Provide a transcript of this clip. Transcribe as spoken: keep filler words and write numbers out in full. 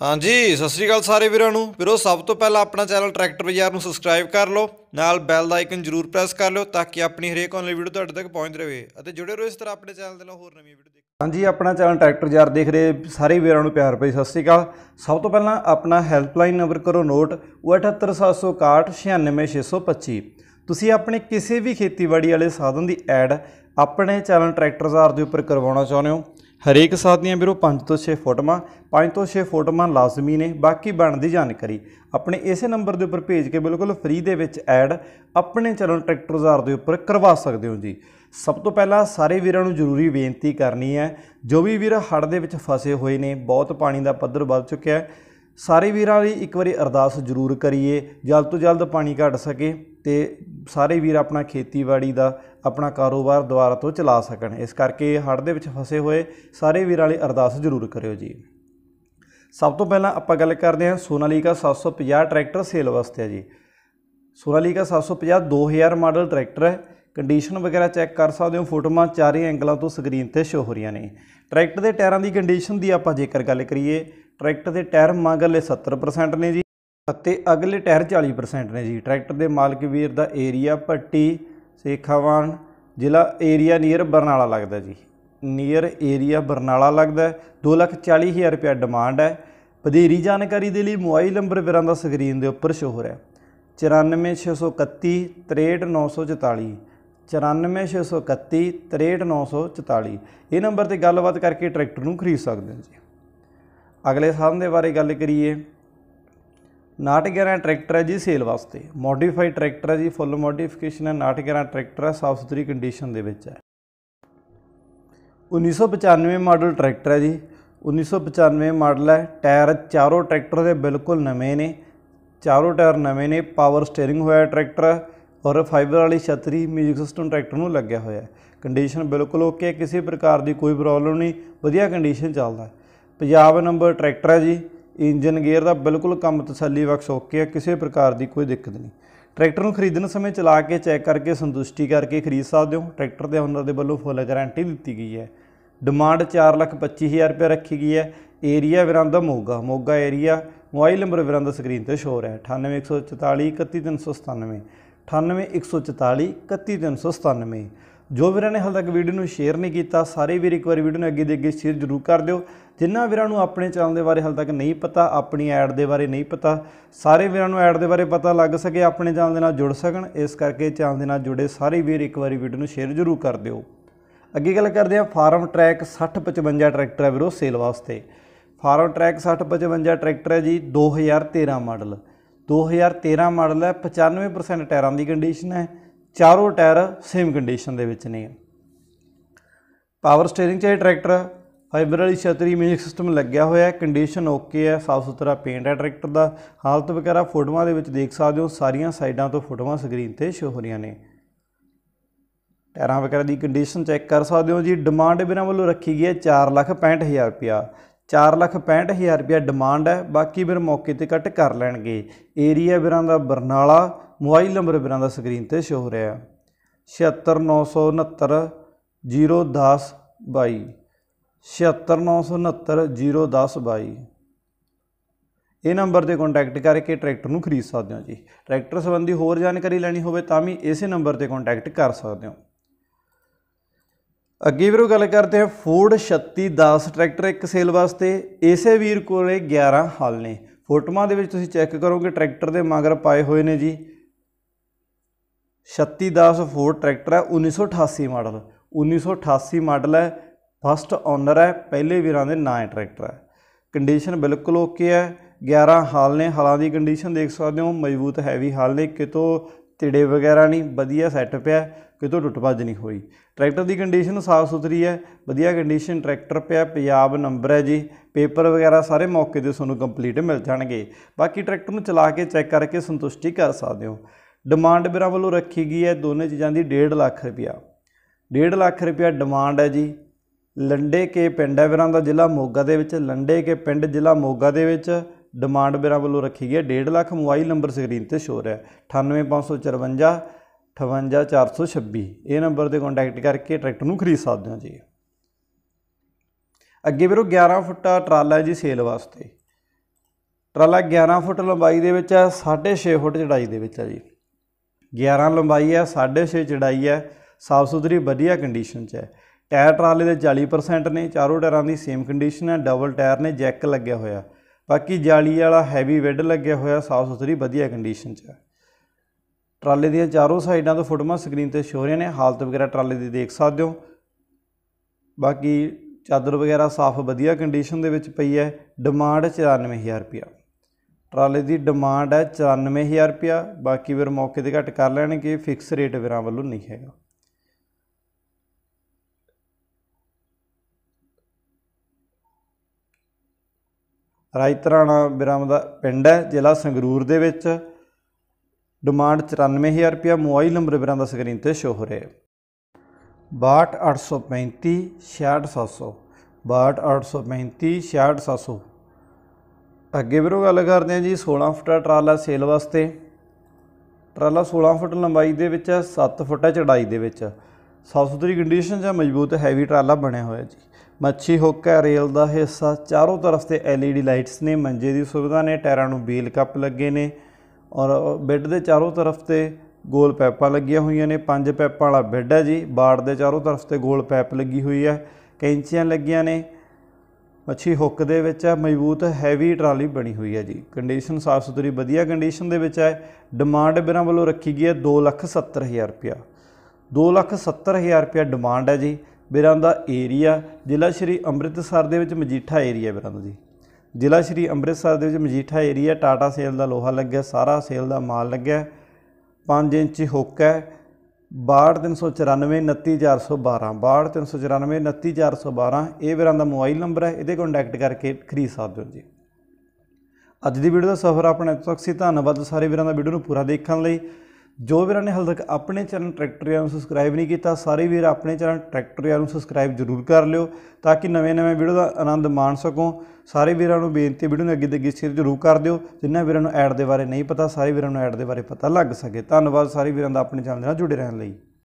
हाँ जी सत श्री अकाल सारे वीरों वीरों सब तो पहला अपना चैनल ट्रैक्टर बाजार सबसक्राइब कर लो नाल बैल का आइकन जरूर प्रेस कर लो ताकि अपनी हरेक ऑनलाइन वीडियो तुहाडे तक पहुँच रहे और जुड़े रहो इस तरह अपने चैनल दे नाल होर नवी वीडियो। हाँ जी अपना चैनल ट्रैक्टर बाजार देख रहे सारे वीरों प्यार भाई सत श्री अकाल। सब तो पहला अपना हैल्पलाइन नंबर करो नोट अठहत्तर सत्त सौ इकाहठ छियानवे छे सौ पच्ची। तुसी अपने किसी भी खेतीबाड़ी वाले साधन की ऐड अपने चैनल ट्रैक्टर बाजार के उपर करवाना चाहते हो। हरेक साथ दियाँ वीरों पाँच तो छे फोटोवां पाँच तो छे फोटोवां लाजमी ने। बाकी बनती जानकारी अपने इस नंबर के उपर भेज के बिल्कुल फ्री दे विच ऐड अपने चैनल ट्रैक्टर बाजार के उपर करवा सकते हो जी। सब तो पहला सारे वीरों नूं जरूरी बेनती करनी है, जो भी वीर हड़ दे विच फसे हुए ने, बहुत पानी का पद्धर बढ़ चुका है, सारे वीरां लई एक बारी अरदास जरूर करिए जल्द तो जल्द पानी घट सके तो सारे वीर अपना खेतीबाड़ी का अपना कारोबार दुबारा तो चला सकन। इस करके हड़ दे विच फसे हुए सारे वीरां लई अरदास जरूर करियो जी। सब तो पहला आपां गल करदे हां सोनालीका सत्त सौ पचास ट्रैक्टर सेल वास्ते जी। सोनालीका सत्त सौ पचास दो हज़ार मॉडल ट्रैक्टर है, कंडीशन वगैरह चैक कर सकते हो, फोटोवां चार ही एंगलों तो स्क्रीन पर शो हो रही ने। ट्रैक्टर के टायरों की कंडीशन की आपां जेकर गल करिए ट्रैक्टर के टायर मगरले सत्तर परसेंट ने जी, अगले टायर चालीस परसेंट ने जी। ट्रैक्टर के मालिक वीर का एरिया पट्टी सेखावान जिला एरिया नीयर बरनाला लगता जी, नीयर एरिया बरनाला लगता है। दो लाख चालीस हज़ार रुपया डिमांड है। वधेरी जानकारी के लिए मोबाइल नंबर वीरां दा स्क्रीन के उपर शो हो रहा है चौरानवे छे सौ इकत्ती त्रेहठ नौ सौ चौताली चौरानवे छे सौ इकत्ती त्रेहठ नौ सौ चौताली। ये नंबर पर गलबात करके ट्रैक्टर को खरीद सकते हैं जी। अगले साधन के बारे गल करिए नाहठ ग्यारह ट्रैक्टर है जी सेल वास्ते, मॉडिफाइड ट्रैक्टर है जी, फुल मॉडिफिकेशन है। नाहठ ग्यारह ट्रैक्टर है, साफ सुथरी कंडीशन के है। उन्नीस सौ पचानवे मॉडल ट्रैक्टर है जी, उन्नीस सौ पचानवे मॉडल है। टायर चारों ट्रैक्टर के बिल्कुल नवे ने, चारों टायर नवे ने। पावर स्टेयरिंग होया ट्रैक्टर और फाइबर वाली छतरी म्यूजिक सिस्टम ट्रैक्टर में लग्या होया। कंडीशन बिल्कुल ओके, किसी प्रकार की कोई प्रॉब्लम नहीं, वधिया कंडीशन चलता है। पंजाब नंबर ट्रैक्टर है जी, इंजन गेयर का बिल्कुल कम तसली बख्श ओके है, किसी प्रकार की कोई दिक्कत नहीं। ट्रैक्टर को खरीदने समय चला के चैक करके संतुष्टि करके खरीद सकते हो। ट्रैक्टर के ओनर के वालों फुल गारंटी दी गई है। डिमांड चार लाख पच्चीस हज़ार रुपया रखी गई है। एरिया विरांदा Moga, Moga area. Mobile number विरांदा स्क्रीन पर शोर है अठानवे एक सौ चौताली इकत्ती तीन सौ सतानवे अठानवे एक सौ चौताली इकत्ती तीन सौ सतानवे। जो वीरों ने हाल तक वीडियो में शेयर नहीं किया सारे वीर एक बार वीडियो में अगे अगे शेयर जरूर कर दो। जिन्होंने वीरों को अपने चैनल के बारे हाल तक नहीं पता, अपनी ऐड के बारे नहीं पता, सारे वीरों को ऐड के बारे पता लग सके, अपने चैनल के नाल जुड़ सकन। इस करके चैनल के नाल जुड़े सारे वीर एक बार वीडियो में शेयर जरूर कर दो। अगे गल करते हैं फार्म ट्रैक सठ पचवंजा ट्रैक्टर है वीरों सेल वास्ते। फार्म ट्रैक सठ पचवंजा ट्रैक्टर है जी, दो हज़ार तेरह मॉडल, दो हज़ार तेरह मॉडल है। पचानवे परसेंट टायरों की कंडीशन है, चारों टायर सेम कंडीशन दे विच ने। पावर स्टेयरिंग चाहिए ट्रैक्टर, फाइबर वाली छतरी म्यूजिक सिस्टम लग्या होया। कंडीशन ओके है, साफ सुथरा पेंट है ट्रैक्टर का। हालत वगैरह फोटोआं दे विच देख सकते हो, सारिया साइडों तो फोटोआं स्क्रीन पर शो हो रही ने। टायरों वगैरह की कंडीशन चैक कर सकते हो जी। डिमांड वीरां वालों रखी गई है चार लाख पैंसठ हज़ार रुपया, चार लाख पैंसठ हज़ार रुपया डिमांड है। बाकी वीर मौके पर कट कर लैणगे। एरिया वीरां दा बरनाला, मोबाइल नंबर वीरां दा स्क्रीन पर शो हो रहा है छिहत्तर नौ सौ उनहत्तर जीरो दस बाई छिहत्तर नौ सौ उनहत्तर जीरो दस बाई। ये नंबर पर कॉन्टैक्ट करके ट्रैक्टर को खरीद सकते हो जी। ट्रैक्टर संबंधी होर जानकारी लेनी होवे तां वी इस नंबर पर कॉन्टैक्ट कर सकते हो। अगे वीरों गल करते हैं फोर्ड छत्तीस दस ट्रैक्टर एक सेल वास्ते। इसे वीर को ग्यारह हाल ने। फोटोवां दे विच तुसीं चैक करोगे ट्रैक्टर के मगर पाए हुए ने जी। छत्तीस दस फोर्ड ट्रैक्टर है, उन्नीस सौ अठासी मॉडल, उन्नीस सौ अठासी मॉडल है। फस्ट ओनर है, पहले वीरां दे नां ट्रैक्टर है। कंडीशन बिल्कुल ओके है, ग्यारह हाल ने। हालां की कंडीशन देख सकते हो, मजबूत हैवी हाल ने, कितों तिड़े वगैरह नहीं, वधिया सैटअप है, कितों टुट भज नहीं हुई। ट्रैक्टर की कंडीशन साफ सुथरी है, वधिया कंडीशन ट्रैक्टर पे। पंजाब नंबर है जी। पेपर वगैरह सारे मौके पर तुहानूं कंप्लीट मिल जाएंगे। बाकी ट्रैक्टर को चला के चैक करके संतुष्टि कर सकते हो। डिमांड वीरां वालों रखी गई है दोनों चीज़ों की डेढ़ लाख रुपया, डेढ़ लाख रुपया डिमांड है जी। लंडे के पिंड है वीरां दा, जिला मोगा दे विच, लंडे के पिंड जिला मोगा दे विच। डिमांड वीरां वालों रखी गई है डेढ़ लाख। मोबाइल नंबर स्क्रीन पर शो रहा है अठानवे पाँच सौ चरवंजा अठवंजा चार सौ छब्बी। ये नंबर पर कॉन्टैक्ट करके ट्रैक्टर को खरीद सकते हो जी। अगे वीरों ग्यारह फुटा ट्राला है जी सेल वास्ते। ਟਰਾਲਾ ਗਿਆਰਾਂ ਫੁੱਟ ਲੰਬਾਈ ਦੇ ਵਿੱਚ ਹੈ, साढ़े छह ਫੁੱਟ ਚੜਾਈ ਦੇ ਵਿੱਚ ਹੈ ਜੀ। ਗਿਆਰਾਂ ਲੰਬਾਈ ਹੈ, साढ़े छह ਚੜਾਈ ਹੈ। ਸਾਫ ਸੁਥਰੀ ਵਧੀਆ ਕੰਡੀਸ਼ਨ 'ਚ ਹੈ। ਟਾਇਰ ਟਰਾਲੇ ਦੇ चालीस परसेंट ਨੇ, ਚਾਰੋਂ ਟਾਇਰਾਂ ਦੀ ਸੇਮ ਕੰਡੀਸ਼ਨ ਹੈ। ਡਬਲ ਟਾਇਰ ਨੇ, ਜੈਕ ਲੱਗਿਆ ਹੋਇਆ, ਬਾਕੀ ਜਾਲੀ ਵਾਲਾ ਹੈਵੀ ਵੈੱਡ ਲੱਗਿਆ ਹੋਇਆ। ਸਾਫ ਸੁਥਰੀ ਵਧੀਆ ਕੰਡੀਸ਼ਨ 'ਚ ਹੈ। ਟਰਾਲੇ ਦੀਆਂ ਚਾਰੋਂ ਸਾਈਡਾਂ ਤੋਂ ਫੋਟੋਆਂ ਸਕਰੀਨ ਤੇ ਸ਼ੋ ਹੋ ਰਹੀਆਂ ਨੇ। ਹਾਲਤ ਵਗੈਰਾ ਟਰਾਲੇ ਦੀ ਦੇਖ ਸਕਦੇ ਹੋ। ਬਾਕੀ ਚਾਦਰ ਵਗੈਰਾ ਸਾਫ ਵਧੀਆ ਕੰਡੀਸ਼ਨ ਦੇ ਵਿੱਚ ਪਈ ਹੈ। ਡਿਮਾਂਡ चौरानवे हज़ार ਰੁਪਇਆ। ਟਰਾਲੇ ਦੀ ਡਿਮਾਂਡ ਹੈ चौरानवे हज़ार ਰੁਪਇਆ। ਬਾਕੀ ਵੀਰ ਮੌਕੇ ਤੇ ਘੱਟ ਕਰ ਲੈਣਗੇ, ਫਿਕਸ ਰੇਟ ਵੀਰਾਂ ਵੱਲੋਂ ਨਹੀਂ ਹੈਗਾ। ਰਾਇਤਰਾਣਾ ਵੀਰਾਂ ਦਾ ਪਿੰਡ ਹੈ, ਜ਼ਿਲ੍ਹਾ ਸੰਗਰੂਰ ਦੇ ਵਿੱਚ। ਡਿਮਾਂਡ चौरानवे हज़ार ਰੁਪਇਆ। ਮੋਬਾਈਲ ਨੰਬਰ ਵੀਰਾਂ ਦਾ ਸਕਰੀਨ ਤੇ ਸ਼ੋ ਹੋ ਰਿਹਾ ਹੈ। बाहठ अठ सौ पैंती छियाहठ सात सौ, बाहठ अठ सौ पैंती छियाहठ सात सौ। अगे वीरों गल करते हैं जी सोलह फुटा ट्राला सेल वास्ते। ट्राला सोलह फुट लंबाई के सत्त फुटा चढ़ाई के साफ सुथरी कंडीशन या मजबूत हैवी ट्राला बनया होया जी। मच्छी हुक है, रेल का हिस्सा, चारों तरफ से एल ई डी लाइट्स ने, मंजे की सुविधा ने, टायरों में बेल कप लगे ने और बेड के चारों तरफ से गोल पैपा लगिया हुई ने। पांच पैपा वाला बेड है जी। बाड़ के चारों तरफ से गोल पैप लगी हुई है, कैंचियां लगिया ने। मच्छी हुक दे विच मजबूत हैवी ट्राली बनी हुई है जी। कंडीशन साफ सुथरी वधिया कंडीशन दे विच है। डिमांड बिना वालों रखी गई है दो लख सत्तर हज़ार रुपया। दो लख सत्तर हज़ार रुपया डिमांड है जी। बिरां दा एरिया जिला श्री अमृतसर दे विच मजीठा एरिया। बिरां दा जी जिला श्री अमृतसर दे विच मजीठा एरिया। टाटा सेल का लोहा लग्या, सारा सेल का माल लग्या। पाँच इंची हुक है। बाहठ तीन सौ चौरानवे उनती चार सौ बारह, बाहठ तीन सौ चौरानवे उनती चार सौ बारह ये वीरां दा मोबाइल नंबर है। ये कॉन्टैक्ट करके खरीद सकते हो जी। अज की वीडियो का सफर अपने तक सी। धन्यवाद सारे वीरां दा वीडियो पूरा देखने लई। जो वीरां ने हाल तक अपने चैनल ट्रैक्टरिया नूं सबसक्राइब नहीं किया, सारे वीर अपने चैनल ट्रैक्टरिया नूं सबसक्राइब जरूर कर लियो, ताकि नवें नवें वीडियो का आनंद माण सको। सारे वीरां नूं बेनती, वीडियो नूं अगे ते अगे शेयर जरूर कर दिओ। जिन्हां वीरां नूं ऐड दे बारे नहीं पता, सारे वीरां नूं ऐड दे बारे पता लग सके। धन्नवाद सारे वीरां दा अपने चैनल नाल जुड़े रहण लई।